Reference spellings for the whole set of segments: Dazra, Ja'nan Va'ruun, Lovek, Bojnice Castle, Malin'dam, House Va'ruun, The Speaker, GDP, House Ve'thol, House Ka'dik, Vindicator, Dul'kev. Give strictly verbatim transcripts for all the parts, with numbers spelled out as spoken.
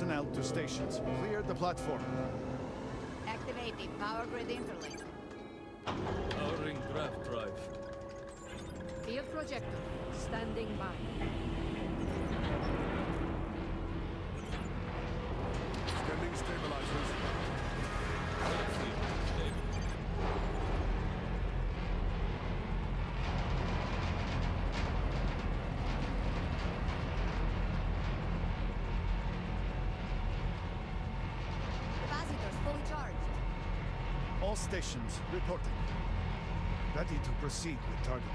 personnel to stations. Clear the platform. Activate the power grid interlink. Powering draft drive. Field projector, standing by. Scanning stabilizers. Capacitors fully charged. All stations reporting. Ready to proceed with targeting.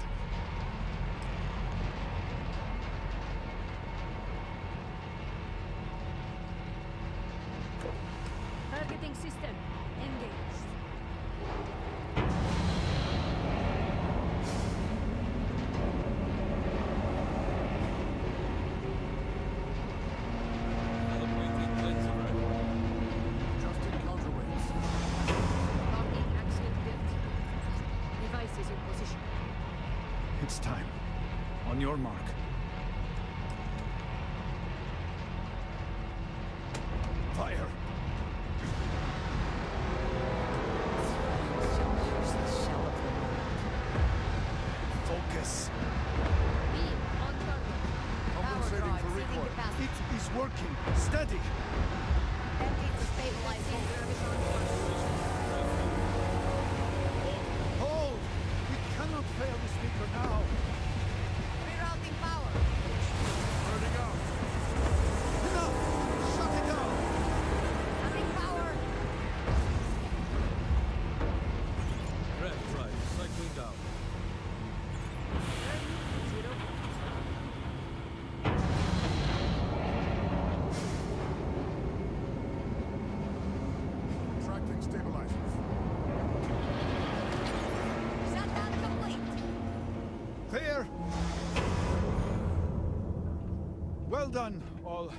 Well done, all.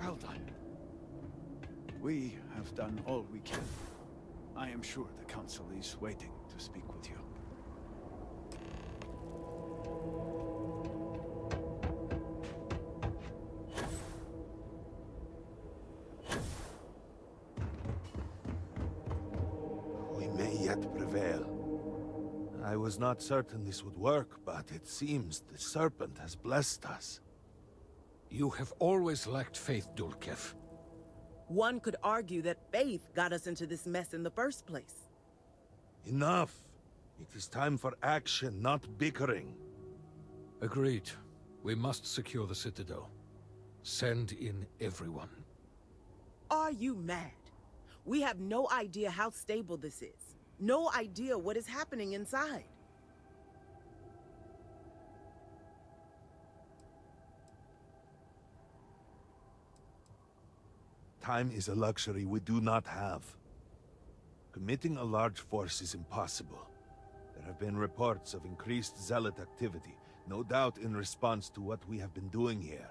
Well done. We have done all we can. I am sure the Council is waiting to speak with you. We may yet prevail. I was not certain this would work, but it seems the Serpent has blessed us. You have always lacked faith, Dul'kev. One could argue that faith got us into this mess in the first place. Enough! It is time for action, not bickering. Agreed. We must secure the Citadel. Send in everyone. Are you mad? We have no idea how stable this is. No idea what is happening inside. Time is a luxury we do not have. Committing a large force is impossible. There have been reports of increased zealot activity, no doubt in response to what we have been doing here.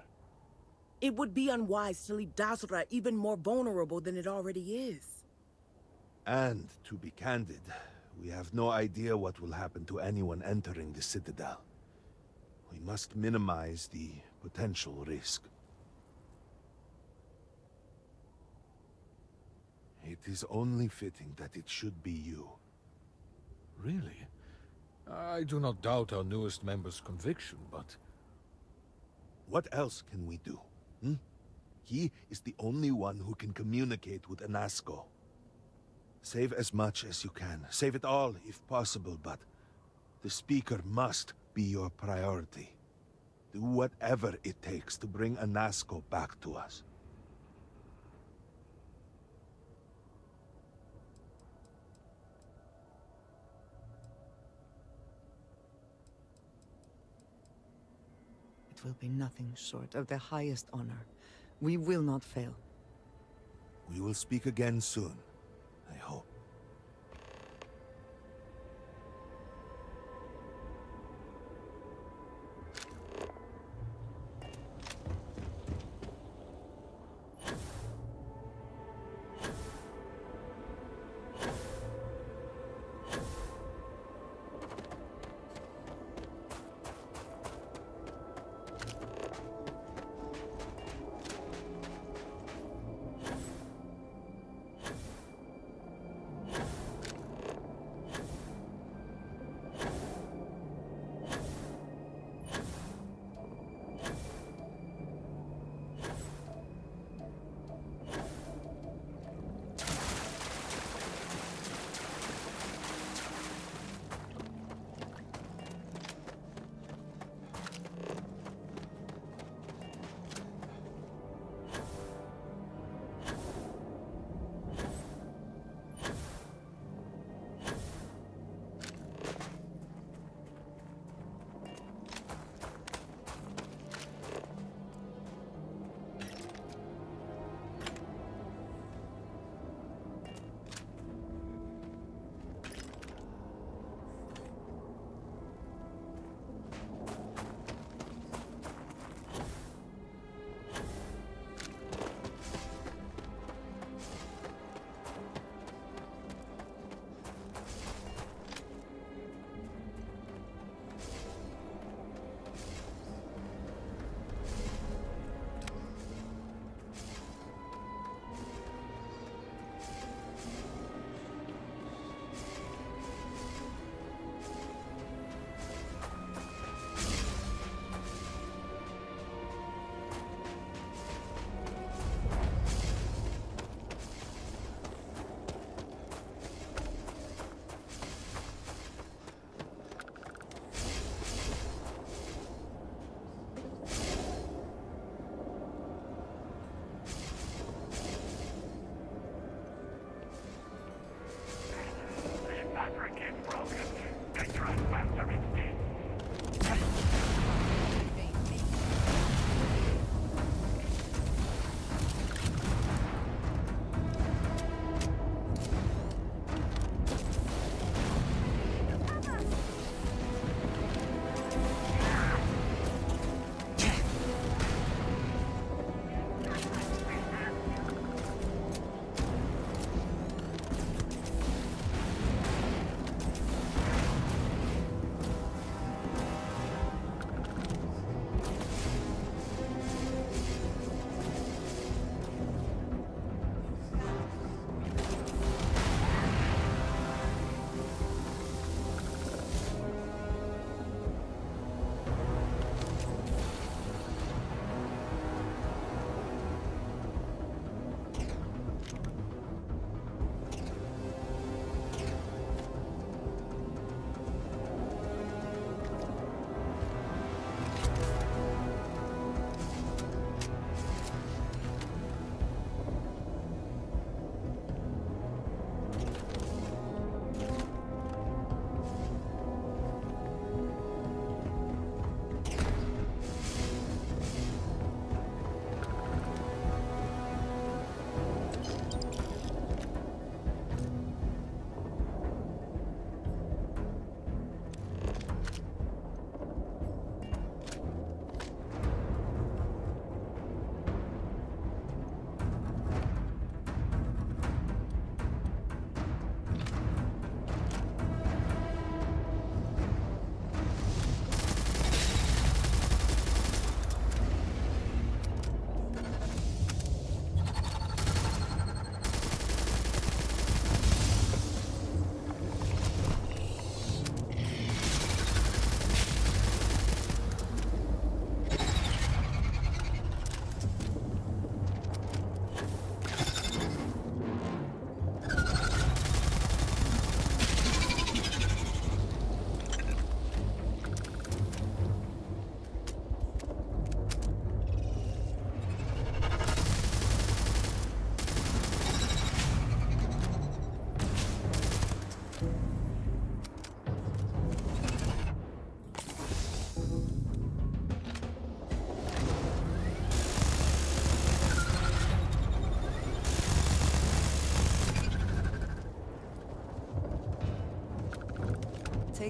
It would be unwise to leave Dazra even more vulnerable than it already is. And, to be candid, we have no idea what will happen to anyone entering the Citadel. We must minimize the potential risk. It is only fitting that it should be you. Really? I do not doubt our newest member's conviction, but... What else can we do, hmm? He is the only one who can communicate with Anasko. Save as much as you can. Save it all, if possible, but... the Speaker must be your priority. Do whatever it takes to bring Anasko back to us. It will be nothing short of the highest honor. We will not fail. We will speak again soon, I hope.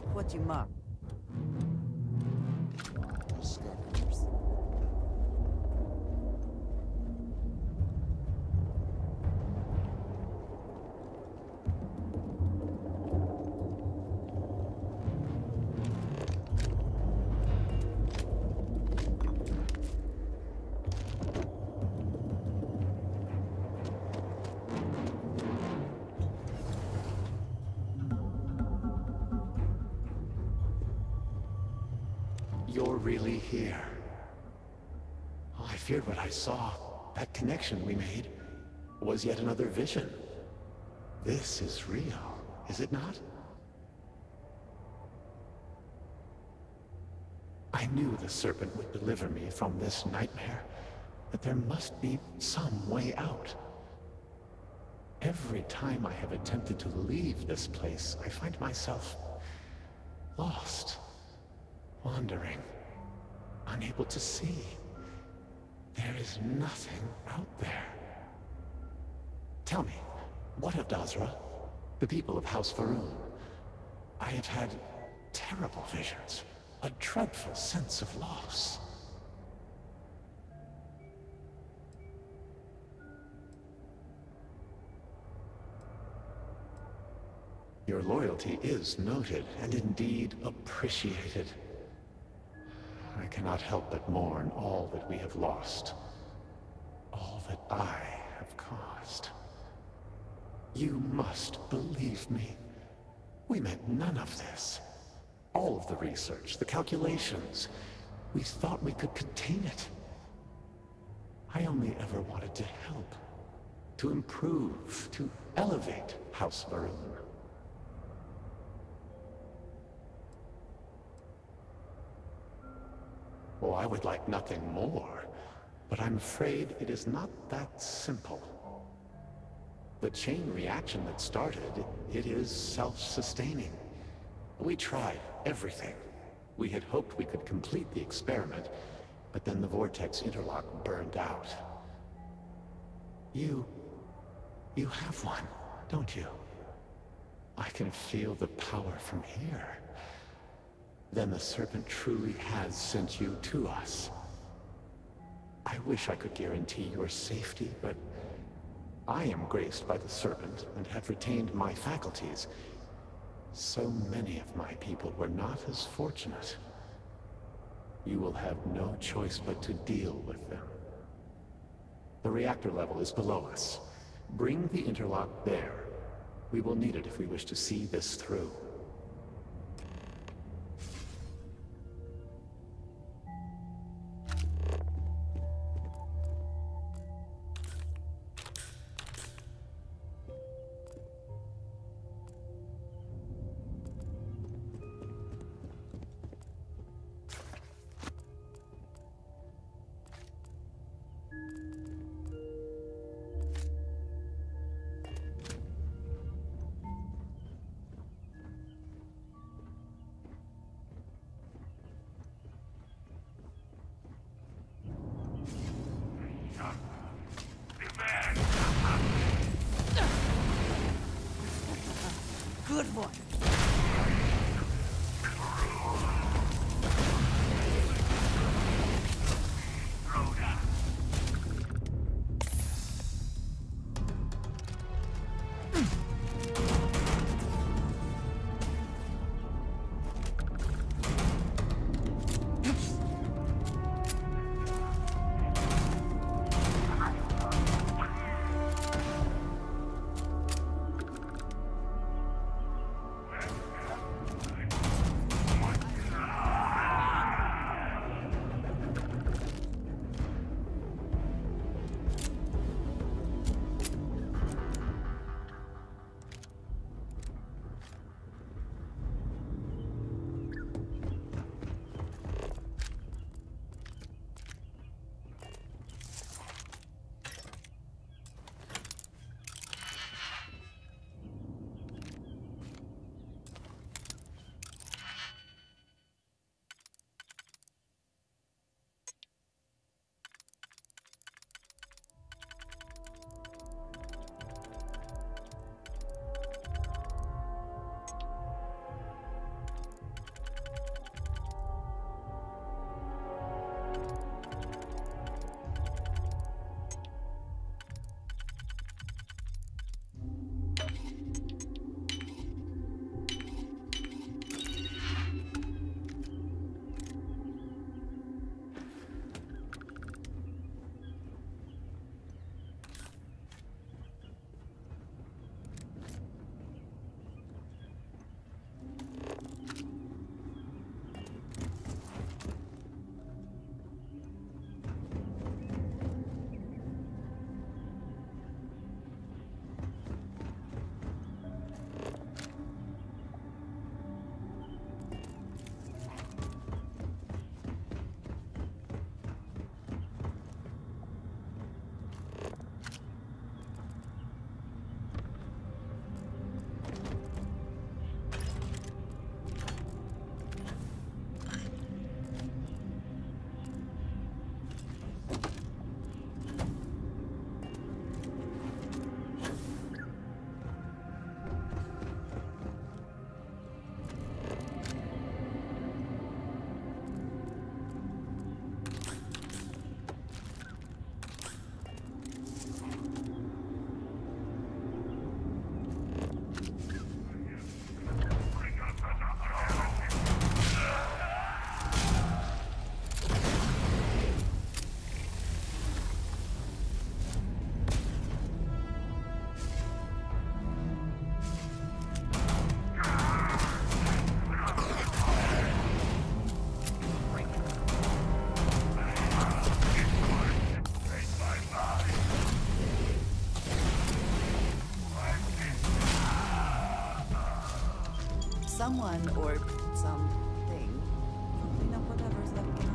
take what you must. Really here. Oh, I feared what I saw. That connection we made was yet another vision. This is real, is it not? I knew the serpent would deliver me from this nightmare, that there must be some way out. Every time I have attempted to leave this place, I find myself lost, wandering. Unable to see. There is nothing out there. Tell me, what of Dazra? The people of House Va'ruun? I have had terrible visions, a dreadful sense of loss. Your loyalty is noted and indeed appreciated. I cannot help but mourn all that we have lost, all that I have caused. You must believe me. We meant none of this. All of the research, the calculations, we thought we could contain it. I only ever wanted to help, to improve, to elevate House Va'ruun. Oh, I would like nothing more, but I'm afraid it is not that simple. The chain reaction that started, it is self-sustaining. We tried everything. We had hoped we could complete the experiment, but then the vortex interlock burned out. You... you have one, don't you? I can feel the power from here. Then the serpent truly has sent you to us. I wish I could guarantee your safety, but I am graced by the serpent and have retained my faculties. So many of my people were not as fortunate. You will have no choice but to deal with them. The reactor level is below us. Bring the interlock there. We will need it if we wish to see this through. someone or something will clean up whatever is left behind.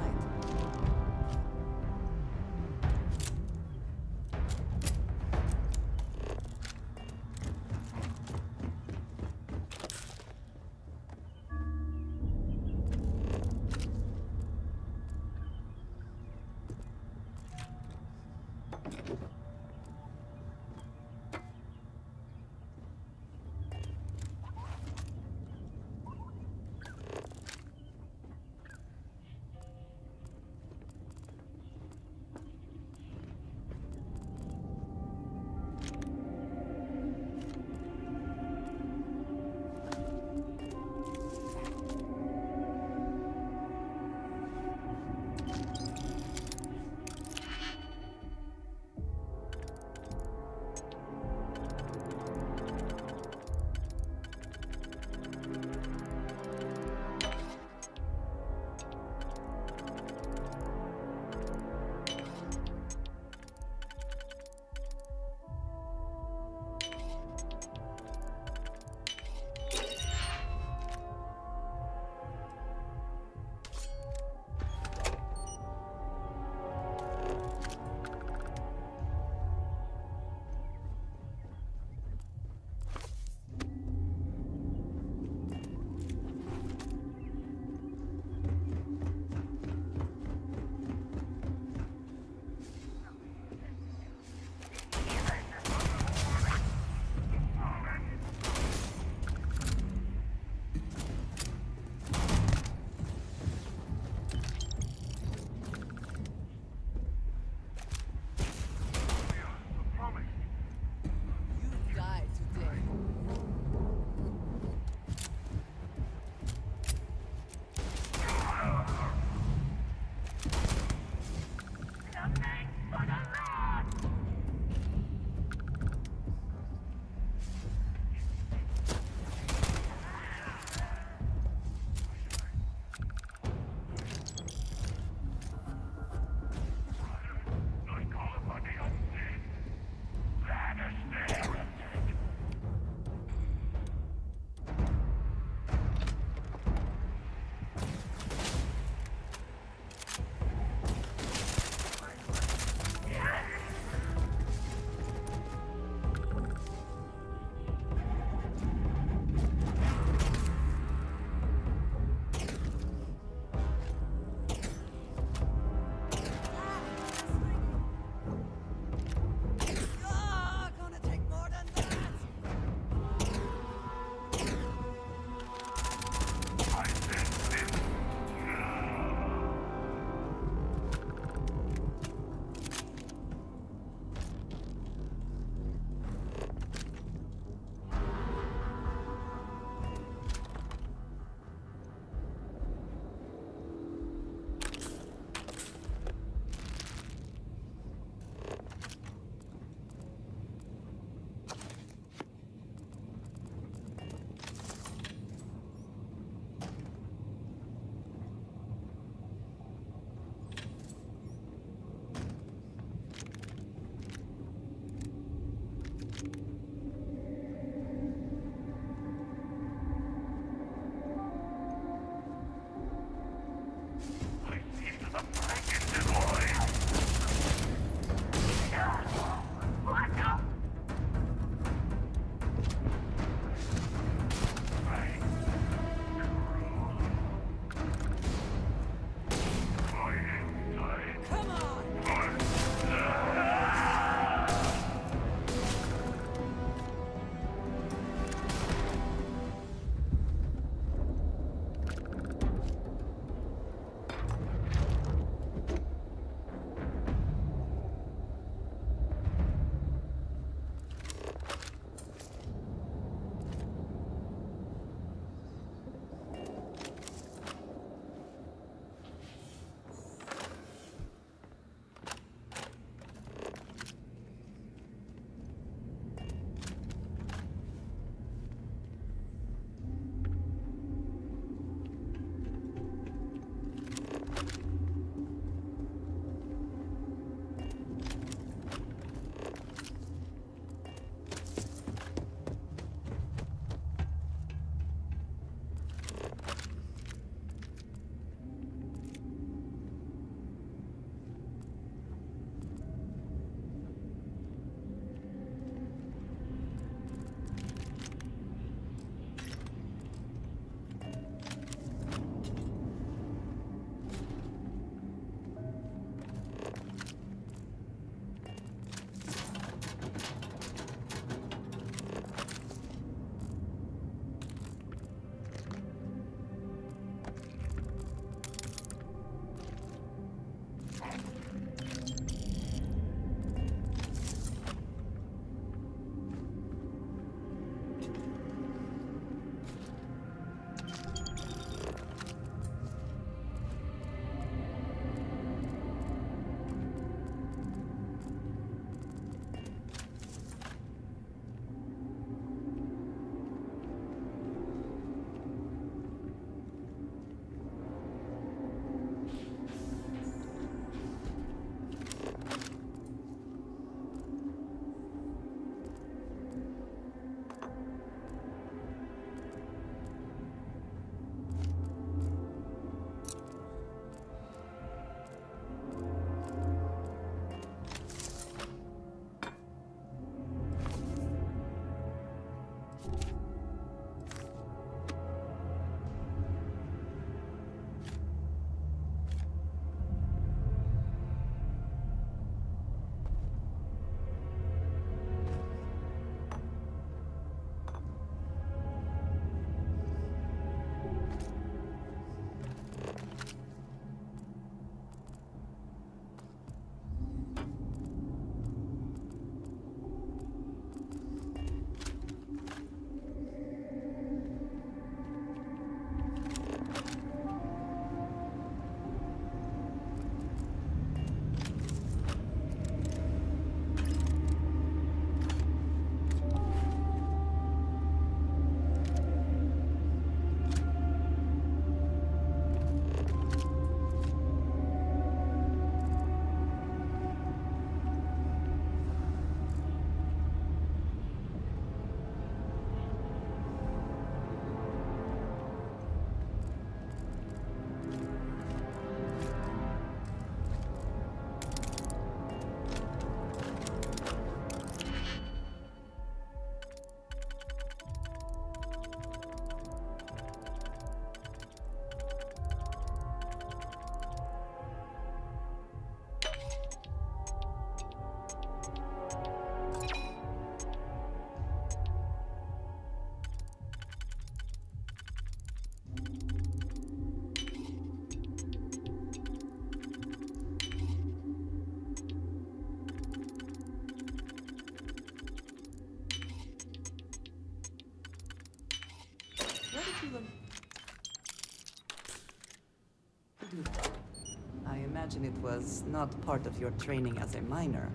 imagine it was not part of your training as a miner.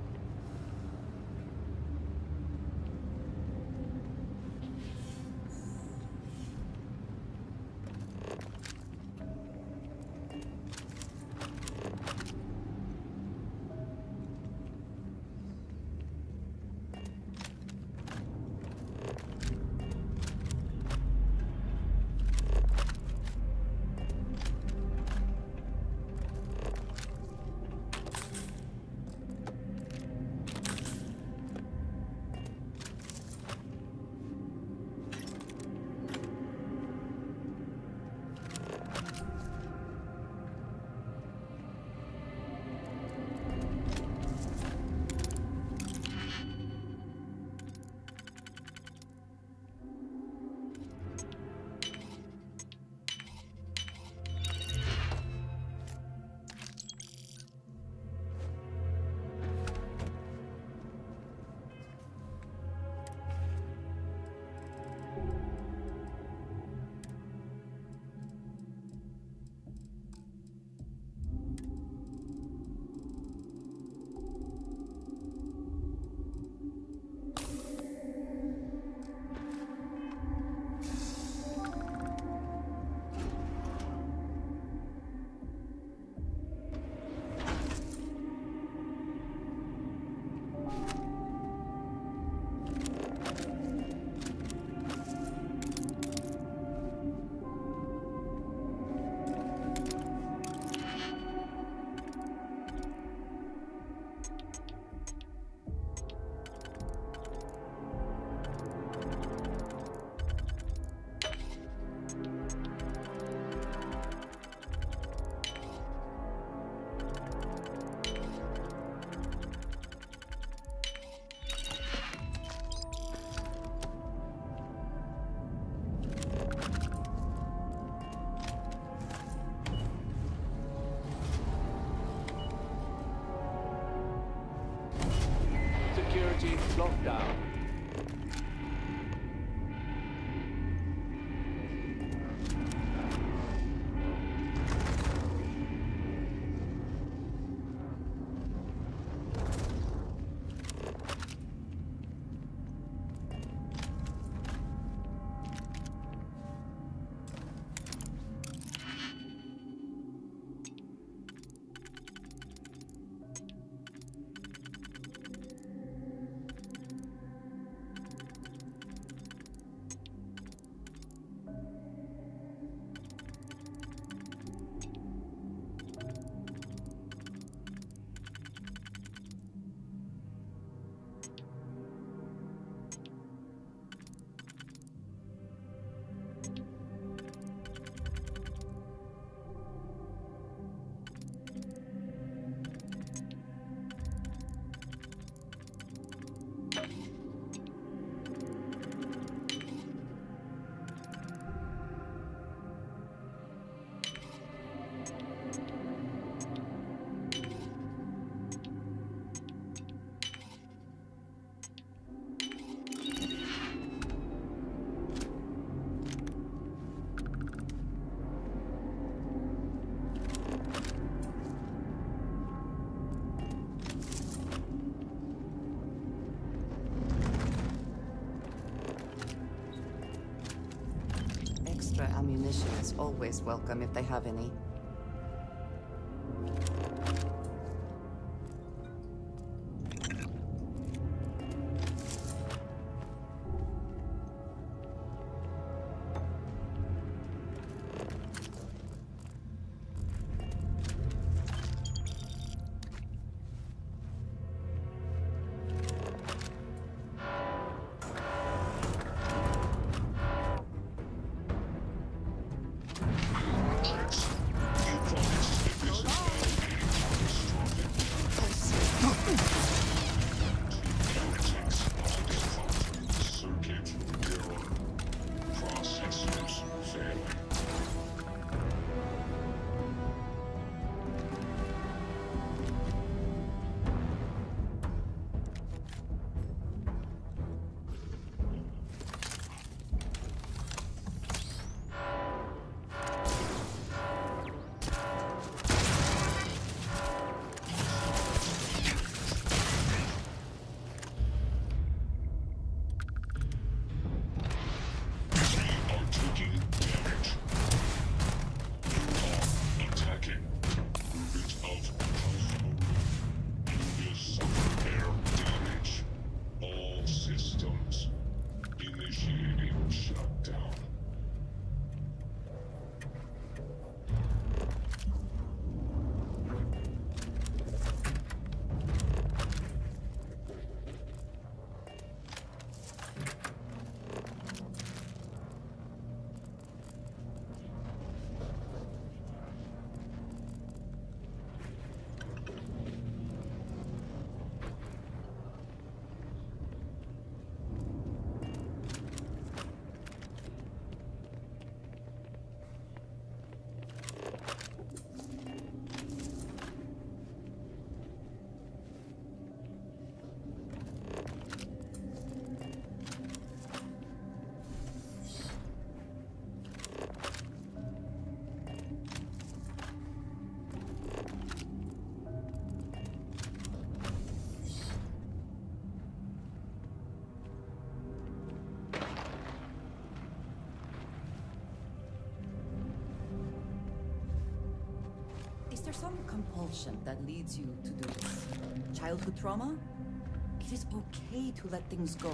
Lockdown. Ammunition is always welcome if they have any. there some compulsion that leads you to do this? Childhood trauma? It is okay to let things go.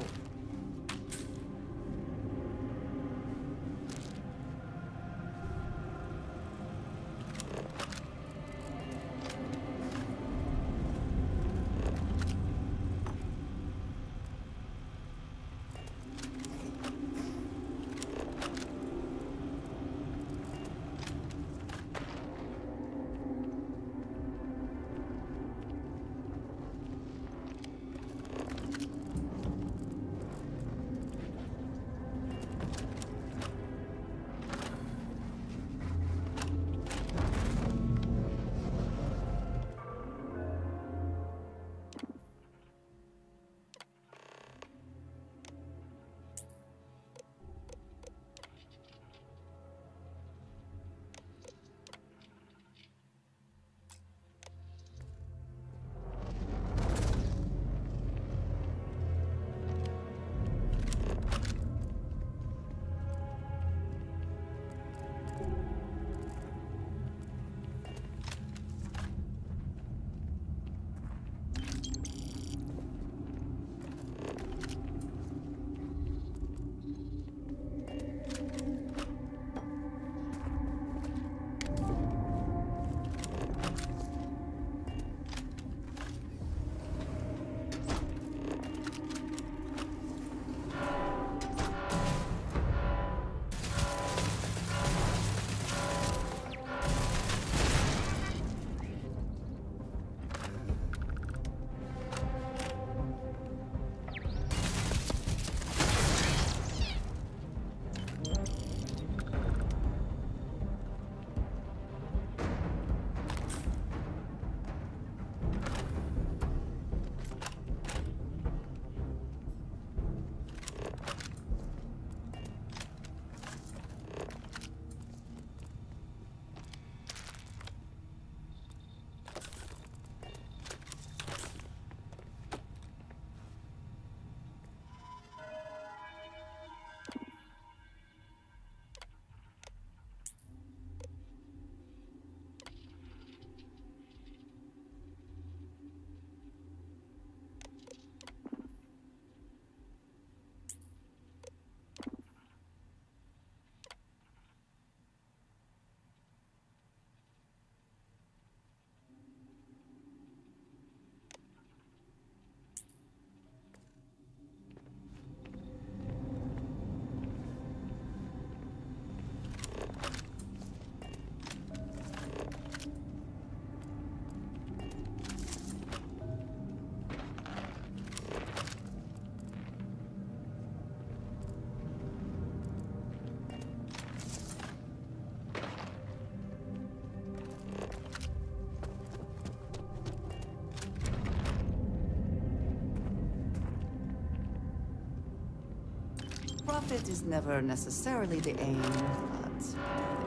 Profit is never necessarily the aim, but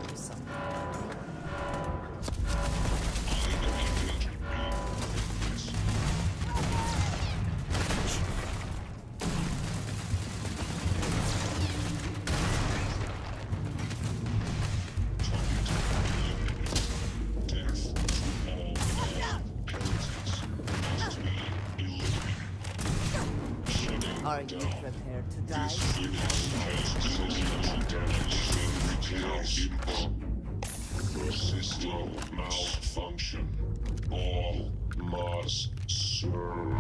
there's something. Are you prepared to die? Your system malfunction. All must serve.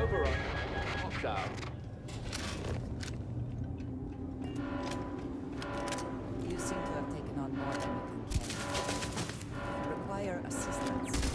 over on lockdown. You seem to have taken on more than you can carry. Require assistance.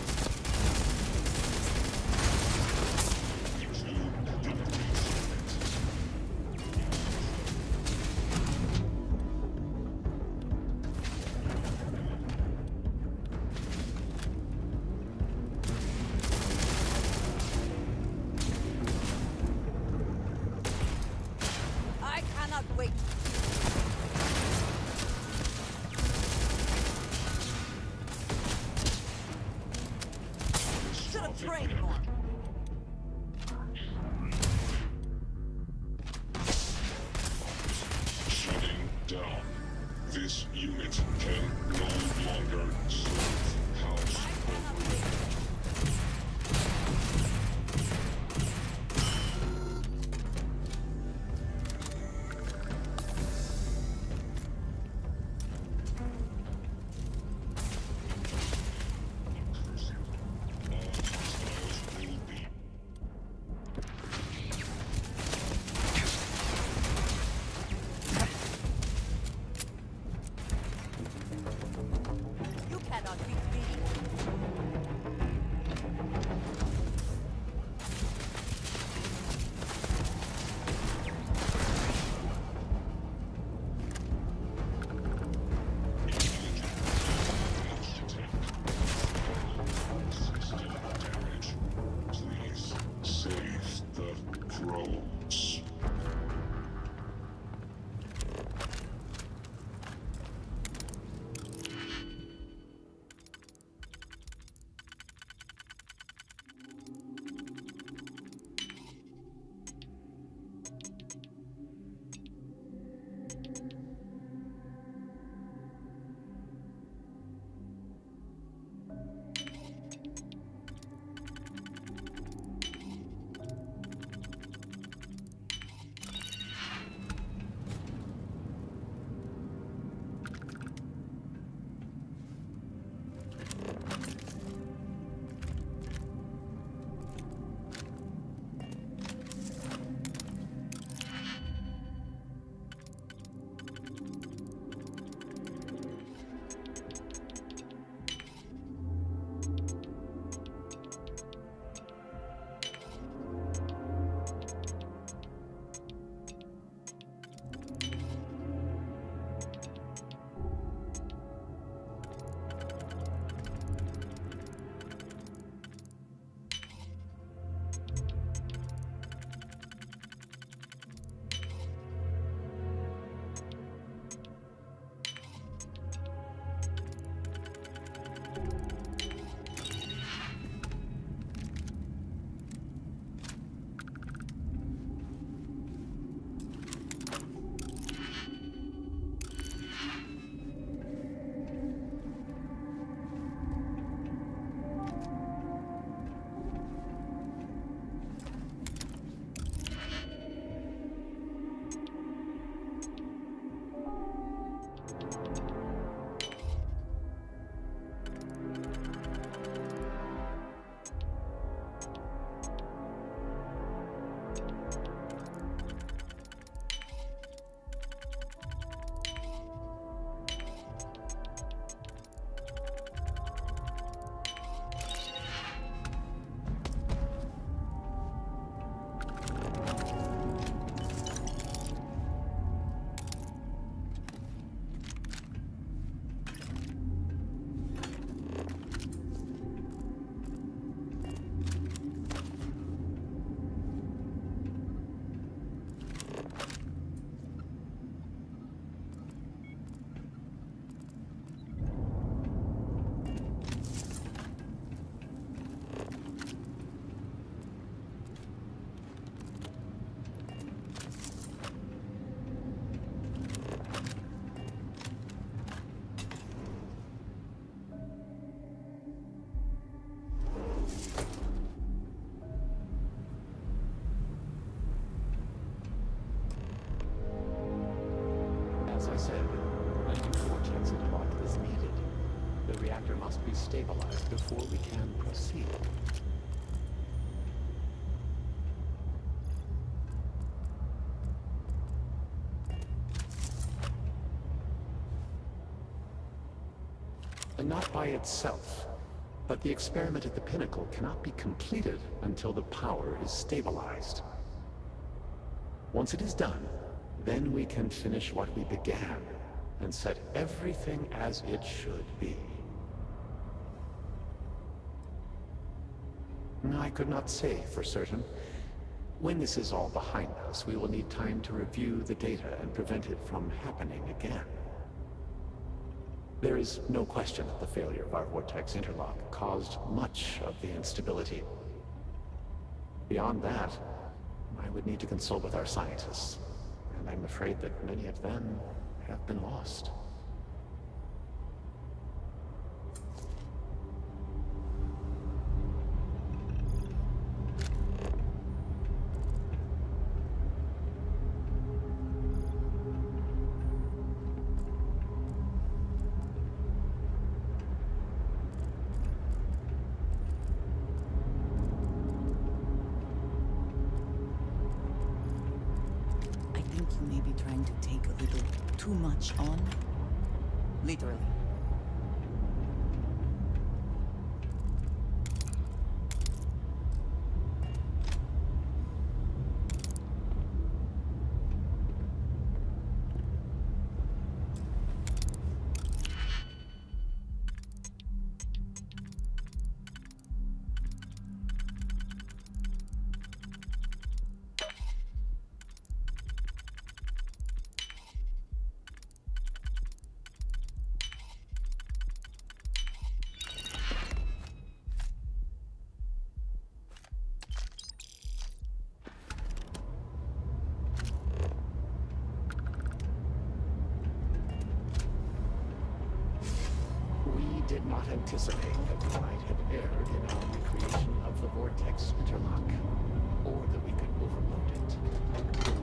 Stabilized before we can proceed. not by itself, but the experiment at the pinnacle cannot be completed until the power is stabilized. Once it is done, then we can finish what we began and set everything as it should be. I could not say for certain. When this is all behind us, we will need time to review the data and prevent it from happening again. There is no question that the failure of our vortex interlock caused much of the instability. Beyond that, I would need to consult with our scientists, and I'm afraid that many of them have been lost. On? Literally. Did not anticipate that we might have erred in our creation of the vortex interlock, or that we could overload it.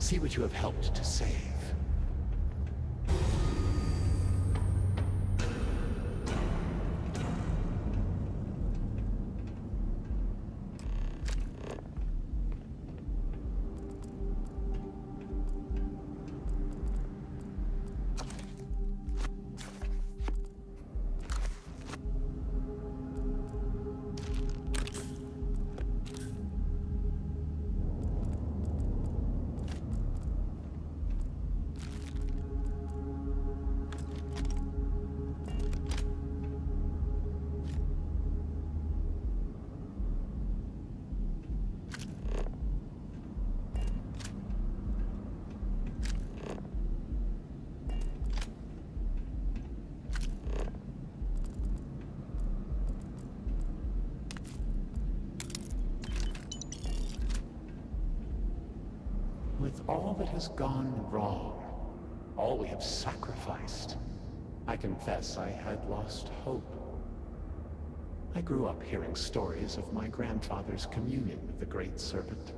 See what you have helped to save. All that has gone wrong, all we have sacrificed, I confess I had lost hope. I grew up hearing stories of my grandfather's communion with the Great Serpent,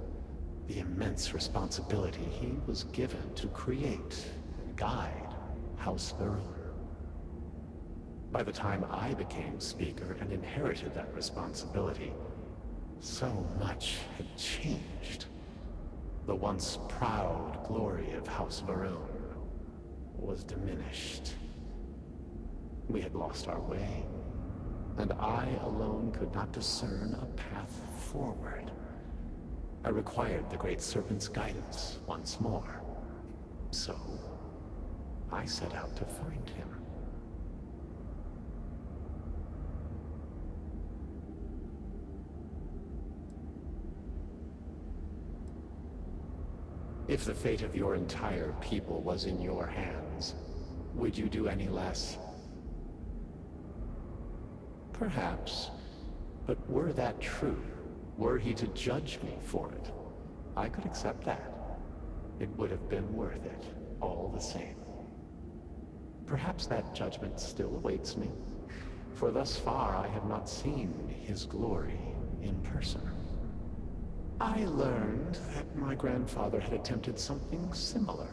the immense responsibility he was given to create and guide House Va'ruun. By the time I became Speaker and inherited that responsibility, so much had changed. The once proud glory of House Va'ruun was diminished. We had lost our way, and I alone could not discern a path forward. I required the Great Serpent's guidance once more, so I set out to find him. If the fate of your entire people was in your hands, would you do any less? Perhaps, but were that true, were he to judge me for it, I could accept that. It would have been worth it, all the same. Perhaps that judgment still awaits me, for thus far I have not seen his glory in person. I learned that my grandfather had attempted something similar.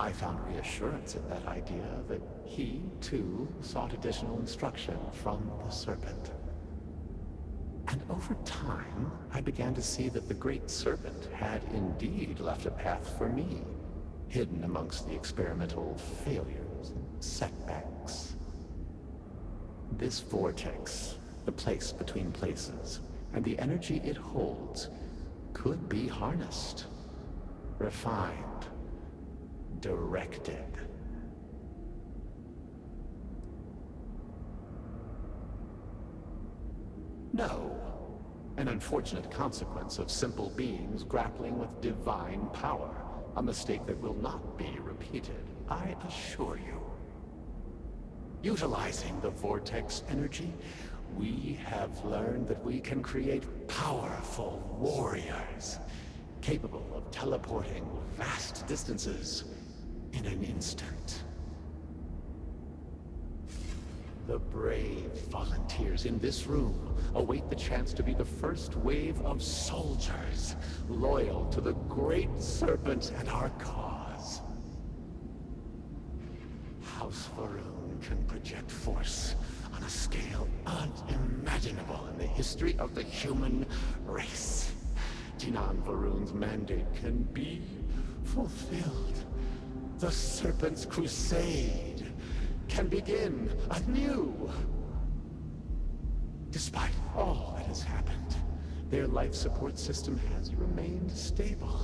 I found reassurance in that idea that he, too, sought additional instruction from the serpent. And over time, I began to see that the great serpent had indeed left a path for me, hidden amongst the experimental failures and setbacks. This vortex, the place between places, and the energy it holds, could be harnessed, refined, directed. No, an unfortunate consequence of simple beings grappling with divine power, a mistake that will not be repeated, I assure you. Utilizing the vortex energy, we have learned that we can create powerful warriors, capable of teleporting vast distances in an instant. The brave volunteers in this room await the chance to be the first wave of soldiers loyal to the great serpent and our cause. House Va'ruun can project force on a scale unimaginable in the history of the human race. Ja'nan Va'ruun's mandate can be fulfilled. The serpent's crusade can begin anew. Despite all that has happened, their life support system has remained stable.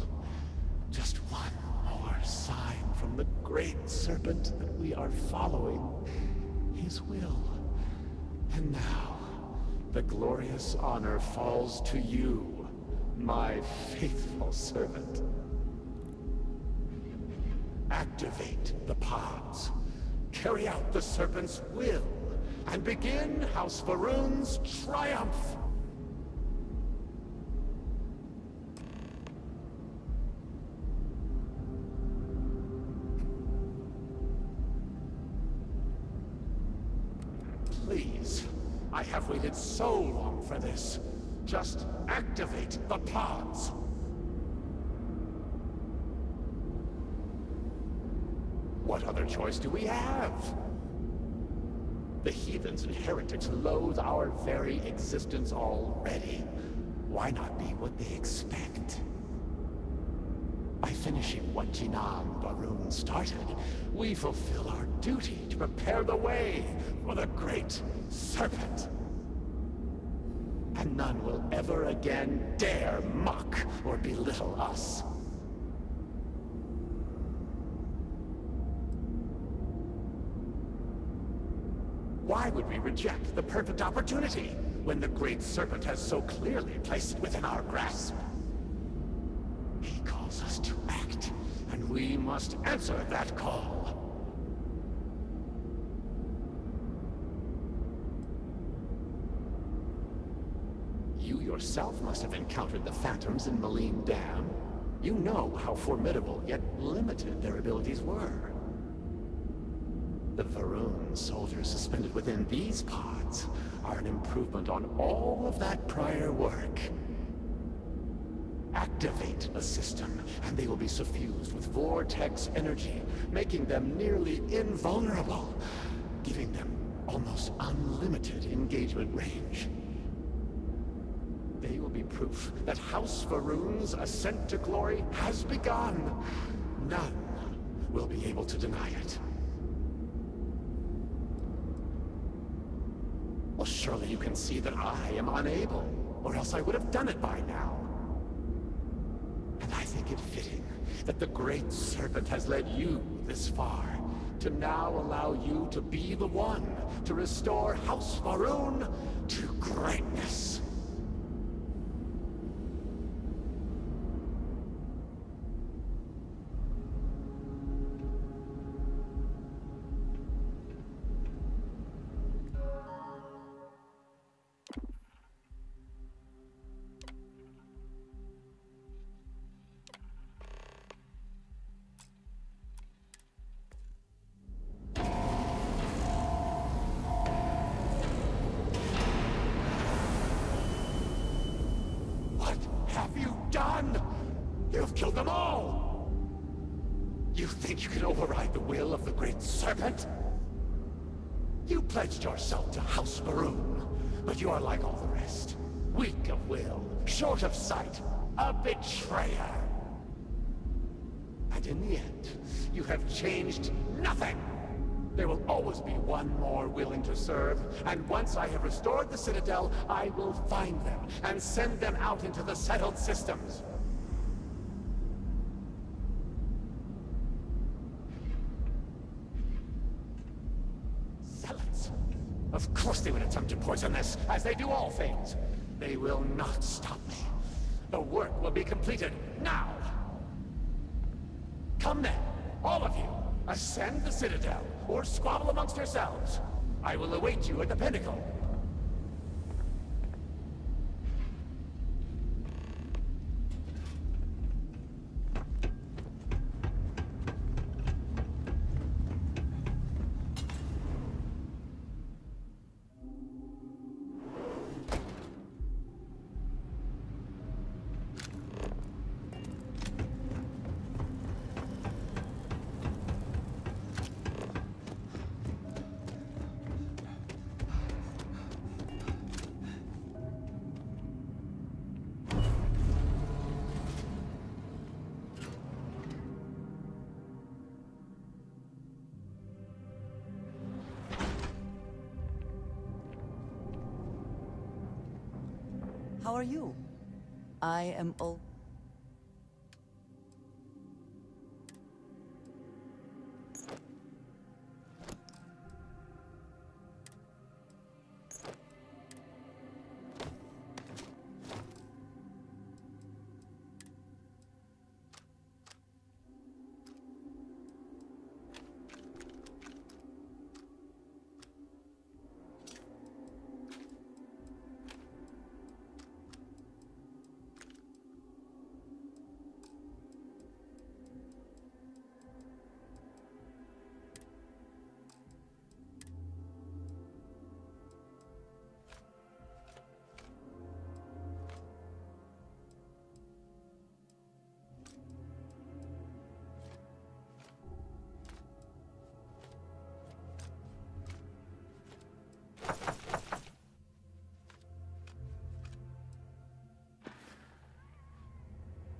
Just one more sign from the great serpent that we are following his will. And now, the glorious honor falls to you, my faithful servant. Activate the pods. Carry out the serpent's will, and begin House Va'ruun's triumph! Please, I have waited so long for this. Just activate the pods! What other choice do we have? The heathens and heretics loathe our very existence already. Why not be what they expect? By finishing what Ja'nan Va'ruun started, we fulfill our duty to prepare the way for the great serpent. And none will ever again dare mock or belittle us. Why would we reject the perfect opportunity when the great serpent has so clearly placed it within our grasp? He calls us to act, and we must answer that call. You yourself must have encountered the phantoms in Malin'dam. You know how formidable, yet limited, their abilities were. The Va'ruun soldiers suspended within these pods are an improvement on all of that prior work. Activate a system, and they will be suffused with vortex energy, making them nearly invulnerable, giving them almost unlimited engagement range. They will be proof that House Va'ruun's ascent to glory has begun. None will be able to deny it. Well, surely you can see that I am unable, or else I would have done it by now. And I think it fitting that the great serpent has led you this far, to now allow you to be the one to restore House Va'ruun to greatness. think you can override the will of the Great Serpent? You pledged yourself to House Va'ruun, but you are like all the rest. Weak of will, short of sight, a betrayer. And in the end, you have changed nothing. There will always be one more willing to serve, and once I have restored the Citadel, I will find them and send them out into the settled systems. Zealots. Of course they would attempt to poison this, as they do all things. They will not stop me. The work will be completed now. Come then, all of you, ascend the Citadel, or squabble amongst yourselves. I will await you at the pinnacle. How are you? I am old.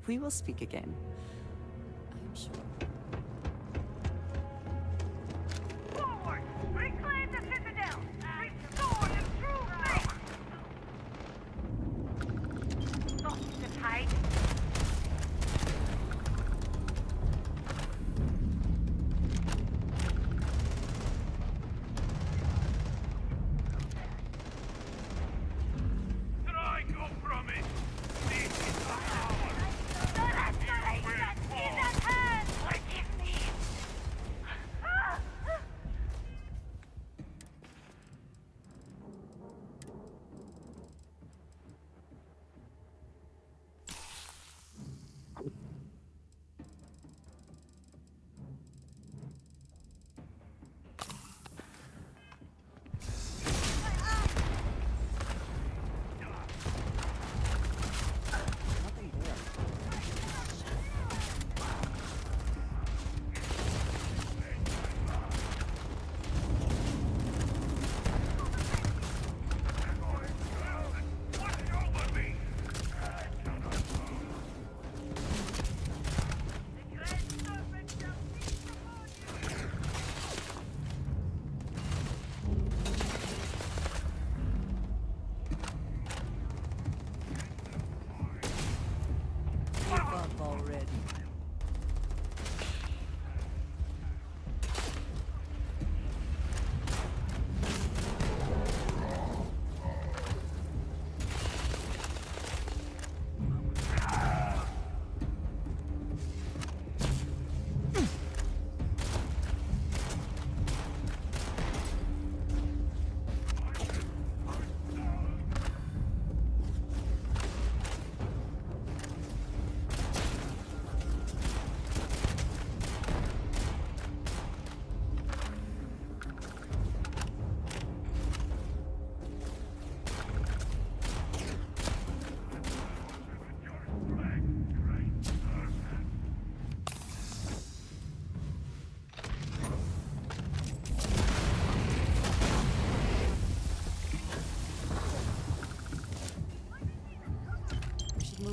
We will speak again. I am sure. Forward! Reclaim the Citadel! Restore the true faith! Not to hide.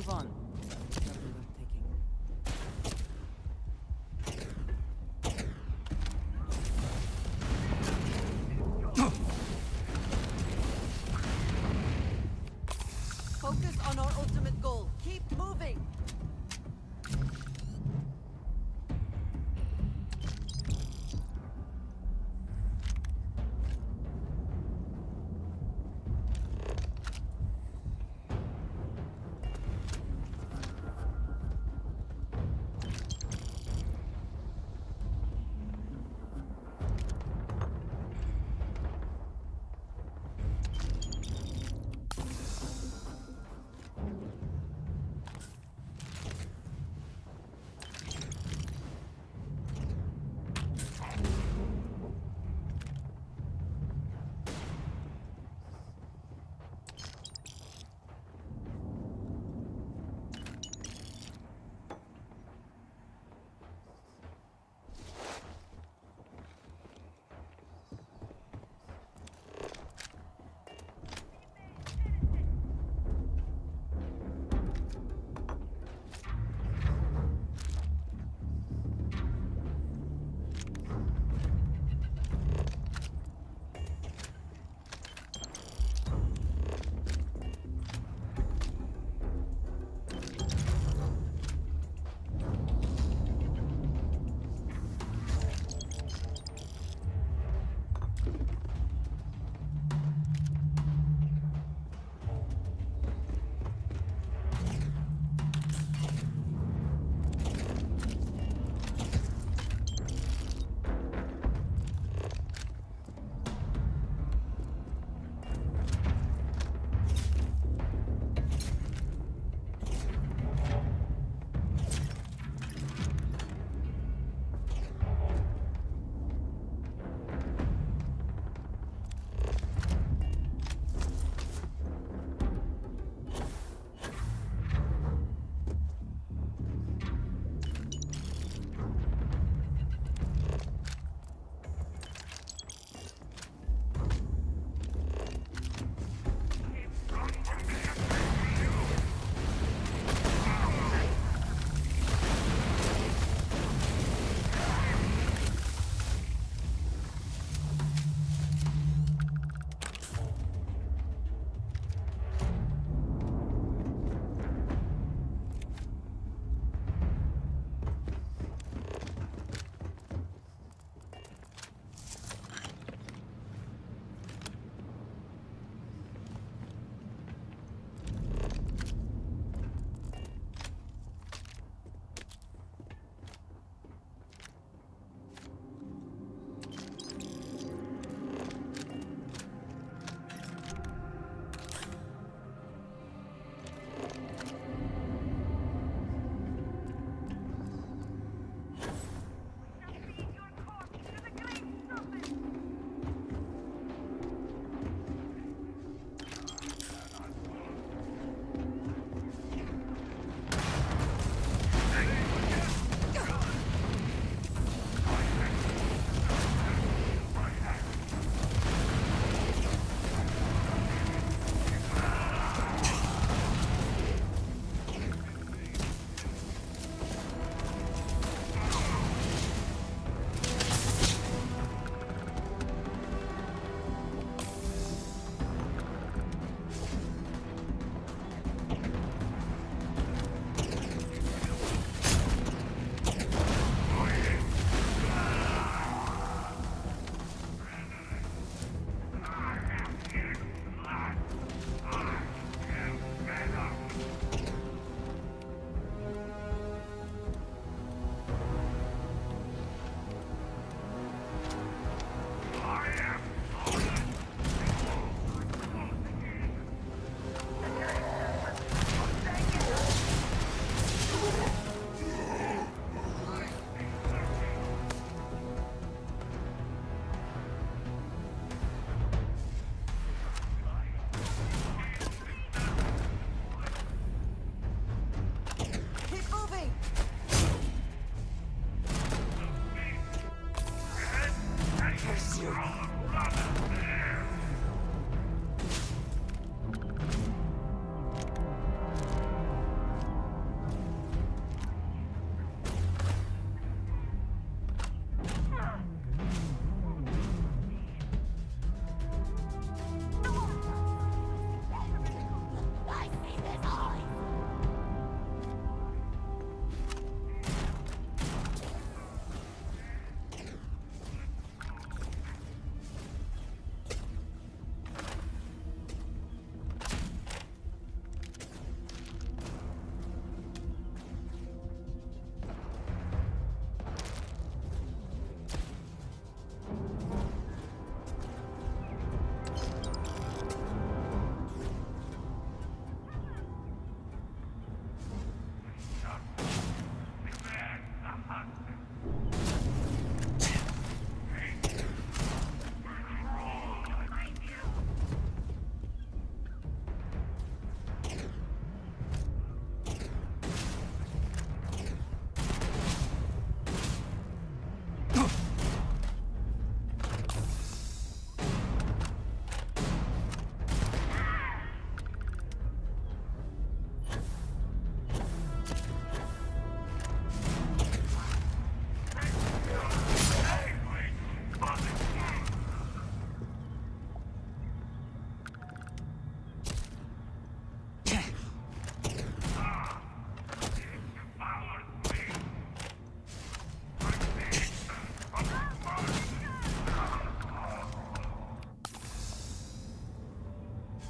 move on. Focus on our ultimate goal. Keep moving.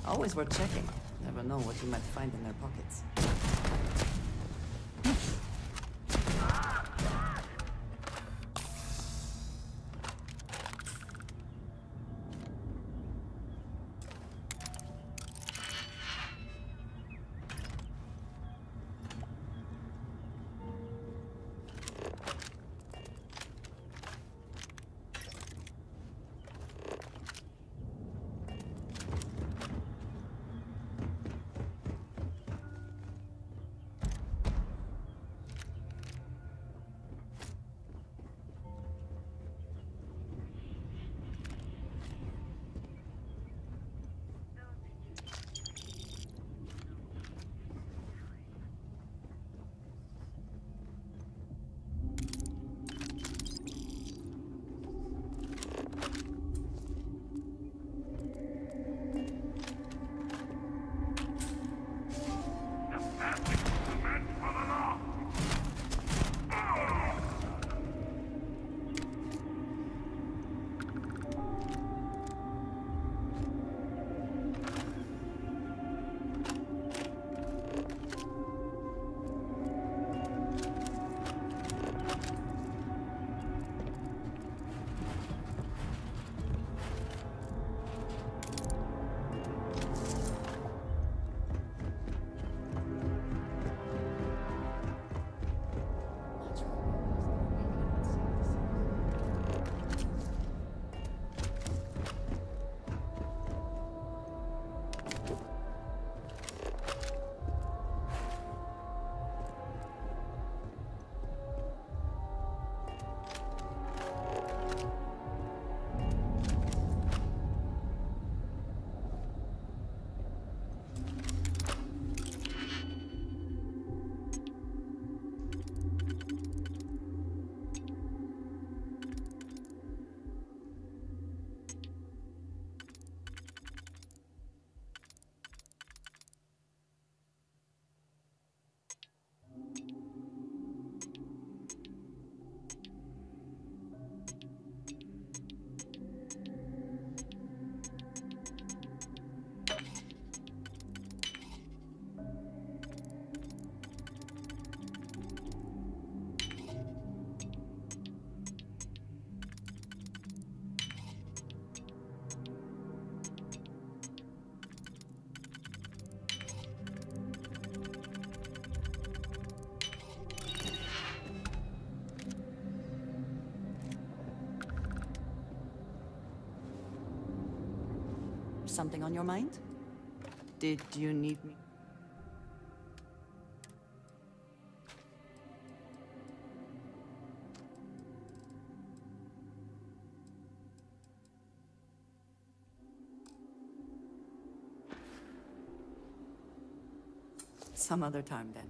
Always worth checking. Never know what you might find in their pockets. Something on your mind? Did you need me? Some other time then.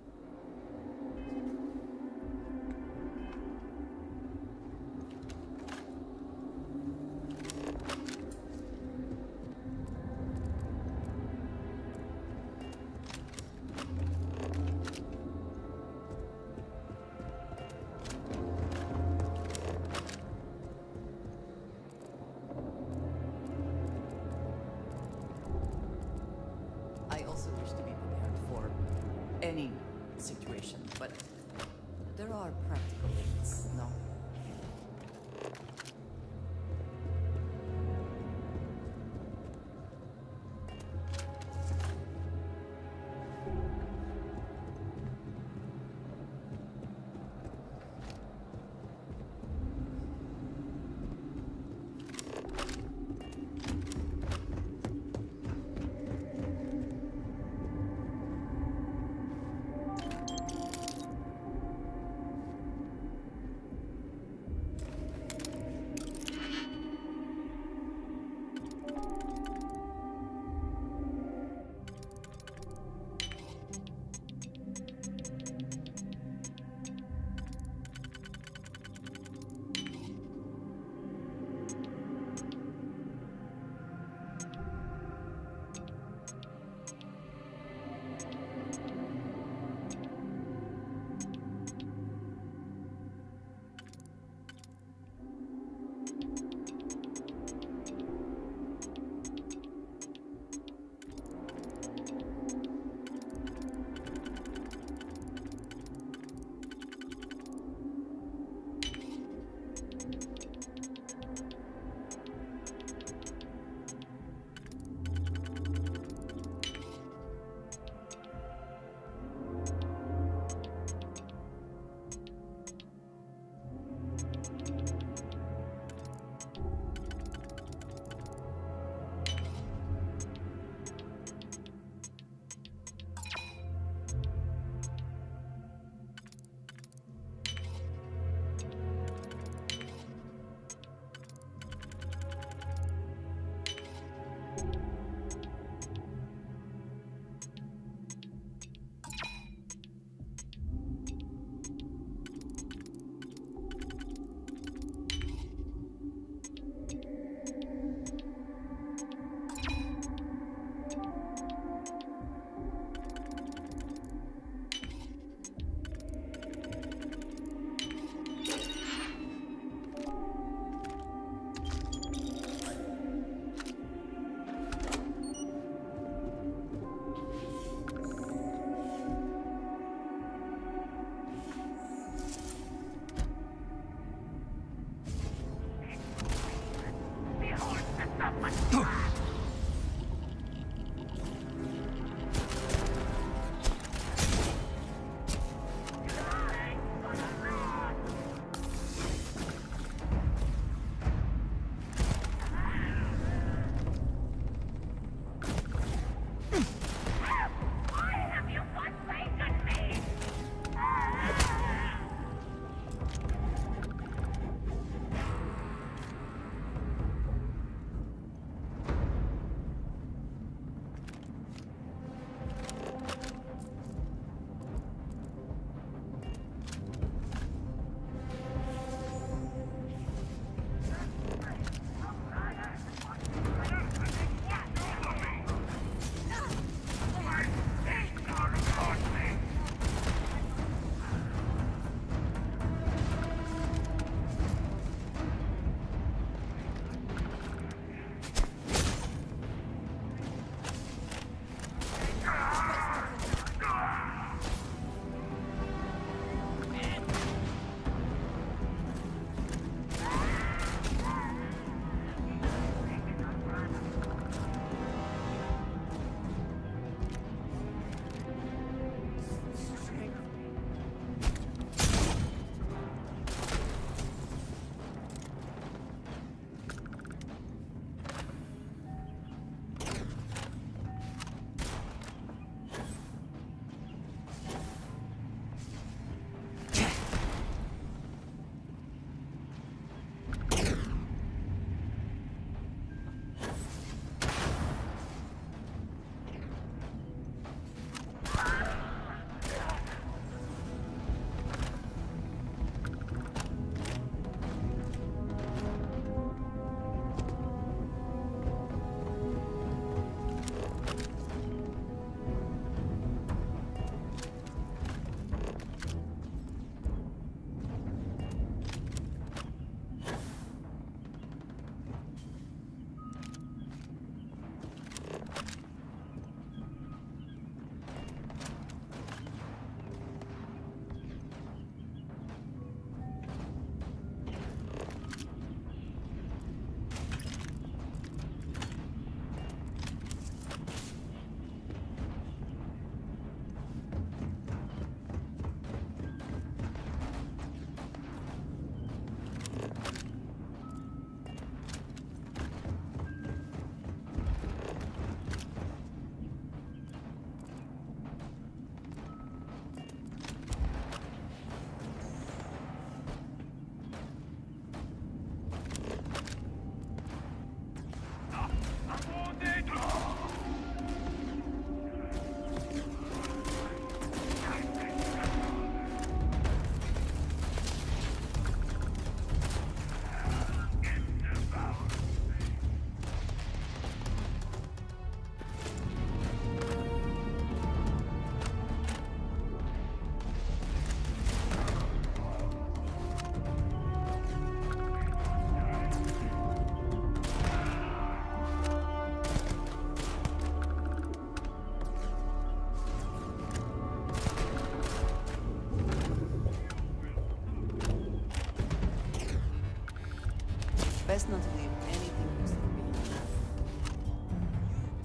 Best not to leave anything useful behind.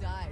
You die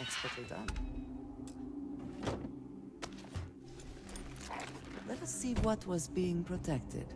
expertly done. Let us see what was being protected.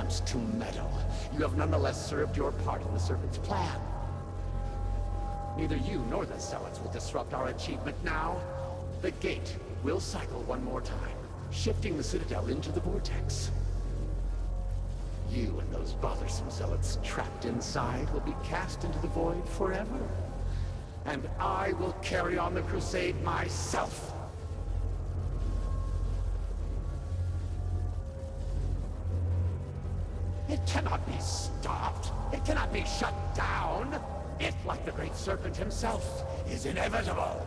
attempts to meddle, you have nonetheless served your part in the serpent's plan. Neither you nor the zealots will disrupt our achievement now. The gate will cycle one more time, shifting the citadel into the vortex. You and those bothersome zealots trapped inside will be cast into the void forever. And I will carry on the crusade myself! It cannot be stopped! It cannot be shut down! It, like the Great Serpent himself, is inevitable!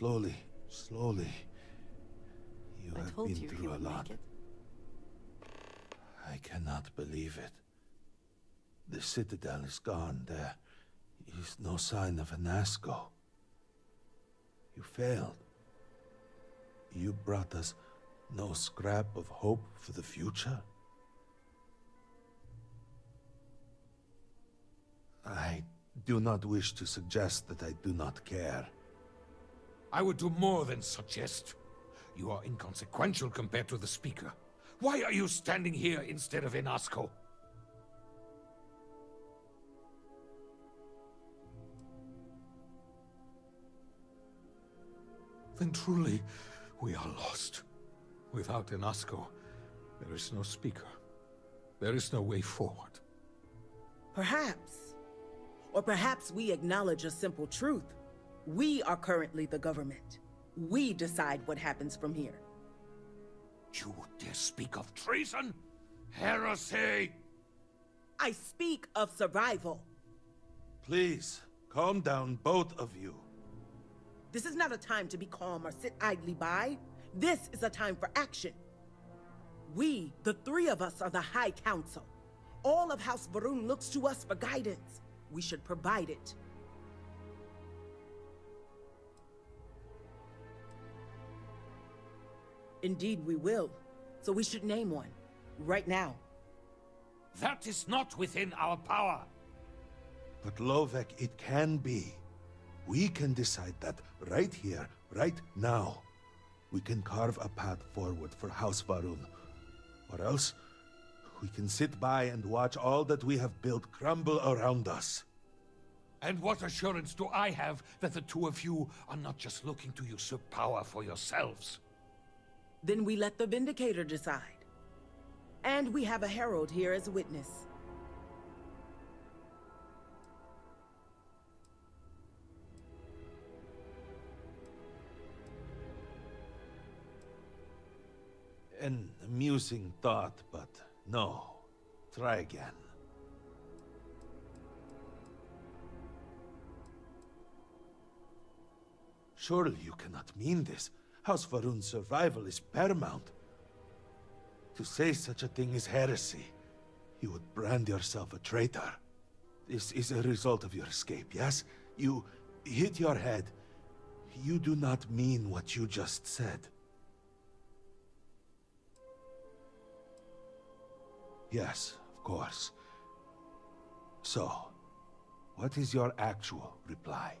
Slowly, slowly. You have been through a lot. I cannot believe it. The citadel is gone. There is no sign of Anasko. You failed. You brought us no scrap of hope for the future? I do not wish to suggest that I do not care. I would do more than suggest. You are inconsequential compared to the Speaker. Why are you standing here instead of Anasko? Then truly, we are lost. Without Anasko, there is no Speaker. There is no way forward. Perhaps. Or perhaps we acknowledge a simple truth. We are currently the government. We decide what happens from here. You dare speak of treason? Heresy! I speak of survival. Please, calm down, both of you. This is not a time to be calm or sit idly by. This is a time for action. We, the three of us, are the High Council. All of House Va'ruun looks to us for guidance. We should provide it. Indeed, we will. So we should name one. Right now. That is not within our power. But Lovek, it can be. We can decide that right here, right now. We can carve a path forward for House Va'ruun. Or else, we can sit by and watch all that we have built crumble around us. And what assurance do I have that the two of you are not just looking to usurp power for yourselves? Then we let the Vindicator decide. And we have a herald here as a witness. An amusing thought, but no. Try again. Surely you cannot mean this. House Va'ruun's survival is paramount. To say such a thing is heresy. You would brand yourself a traitor. This is a result of your escape, yes? You hit your head. You do not mean what you just said. Yes, of course. So, what is your actual reply?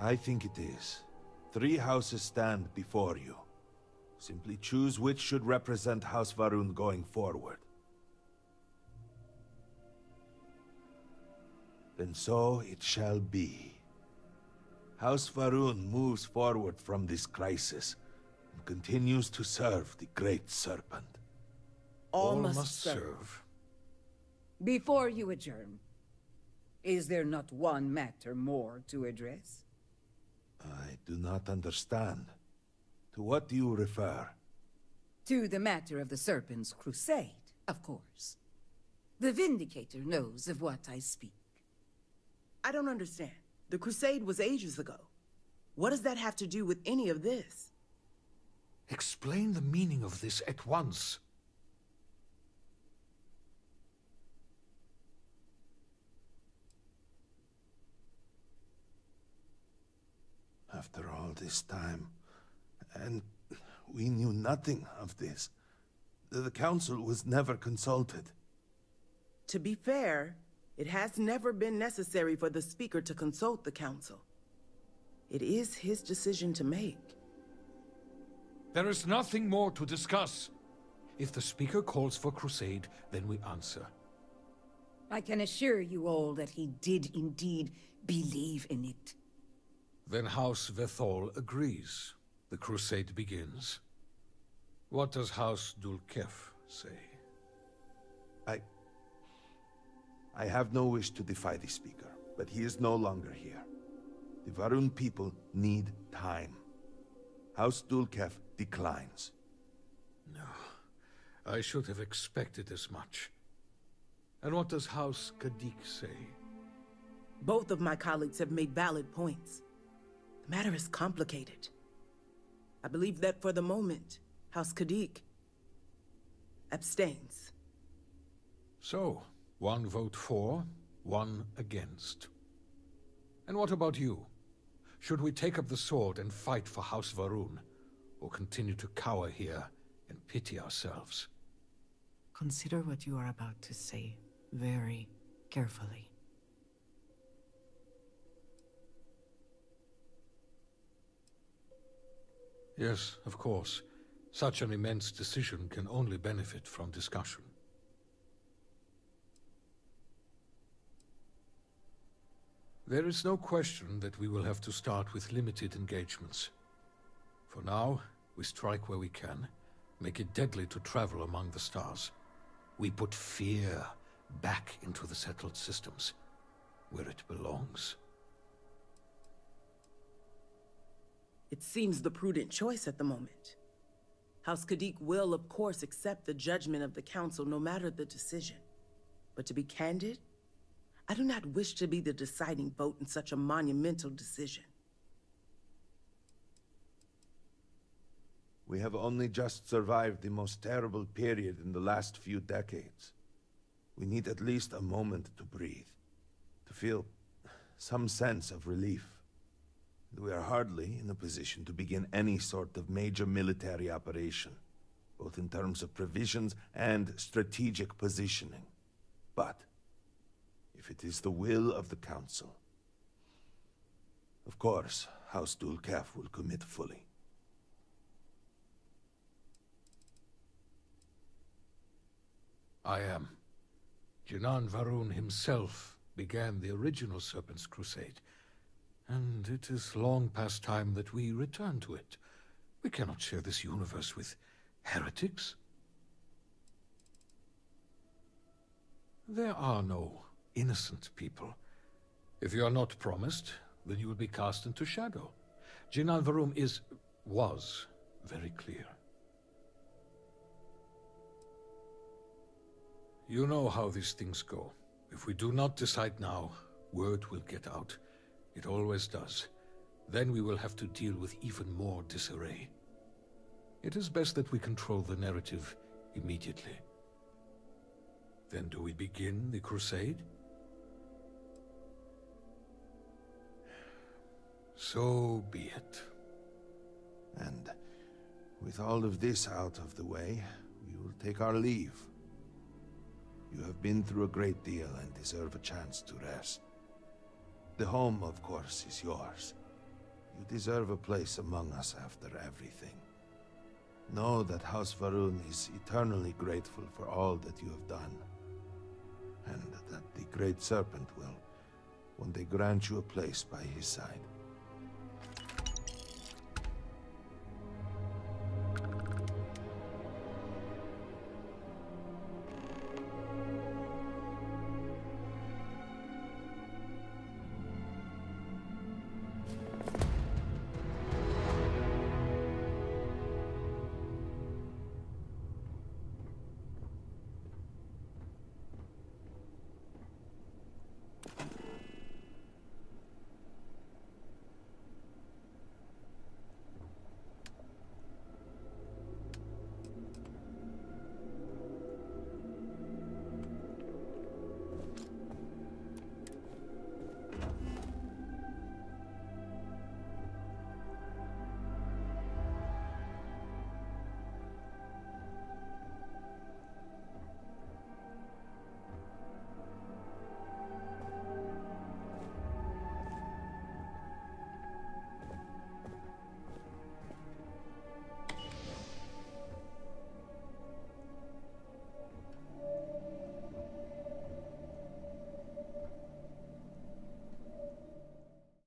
I think it is. Three houses stand before you. Simply choose which should represent House Va'ruun going forward. Then so it shall be. House Va'ruun moves forward from this crisis and continues to serve the Great Serpent. All, All must, must serve. serve. Before you adjourn, is there not one matter more to address? I do not understand. To what do you refer? To the matter of the Serpent's Crusade, of course. The Vindicator knows of what I speak. I don't understand. The Crusade was ages ago. What does that have to do with any of this? Explain the meaning of this at once. After all this time, and we knew nothing of this. The Council was never consulted. To be fair, it has never been necessary for the Speaker to consult the Council. It is his decision to make. There is nothing more to discuss. If the Speaker calls for crusade, then we answer. I can assure you all that he did indeed believe in it. Then House Ve'thol agrees. The crusade begins. What does House Dul'kev say? I... I have no wish to defy the Speaker, but he is no longer here. The Va'ruun people need time. House Dul'kev declines. No. I should have expected as much. And what does House Ka'dik say? Both of my colleagues have made valid points. The matter is complicated. I believe that for the moment, House Ka'dik abstains. So, one vote for, one against. And what about you? Should we take up the sword and fight for House Va'ruun, or continue to cower here and pity ourselves? Consider what you are about to say very carefully. Yes, of course. Such an immense decision can only benefit from discussion. There is no question that we will have to start with limited engagements. For now, we strike where we can, make it deadly to travel among the stars. We put fear back into the settled systems, where it belongs. It seems the prudent choice at the moment. House Ka'dik will, of course, accept the judgment of the Council no matter the decision. But to be candid, I do not wish to be the deciding vote in such a monumental decision. We have only just survived the most terrible period in the last few decades. We need at least a moment to breathe, to feel some sense of relief. We are hardly in a position to begin any sort of major military operation, both in terms of provisions and strategic positioning. But if it is the will of the Council, of course, House Dul'kev will commit fully. I am. Ja'nan Va'ruun himself began the original Serpent's Crusade, and it is long past time that we return to it. We cannot share this universe with heretics. There are no innocent people. If you are not promised, then you will be cast into shadow. Ja'nan Va'ruun is, was, very clear. You know how these things go. If we do not decide now, word will get out. It always does. Then we will have to deal with even more disarray. It is best that we control the narrative immediately. Then do we begin the crusade? So be it. And with all of this out of the way, we will take our leave. You have been through a great deal and deserve a chance to rest. The home, of course, is yours. You deserve a place among us after everything. Know that House Va'ruun is eternally grateful for all that you have done, and that the Great Serpent will one day grant you a place by his side.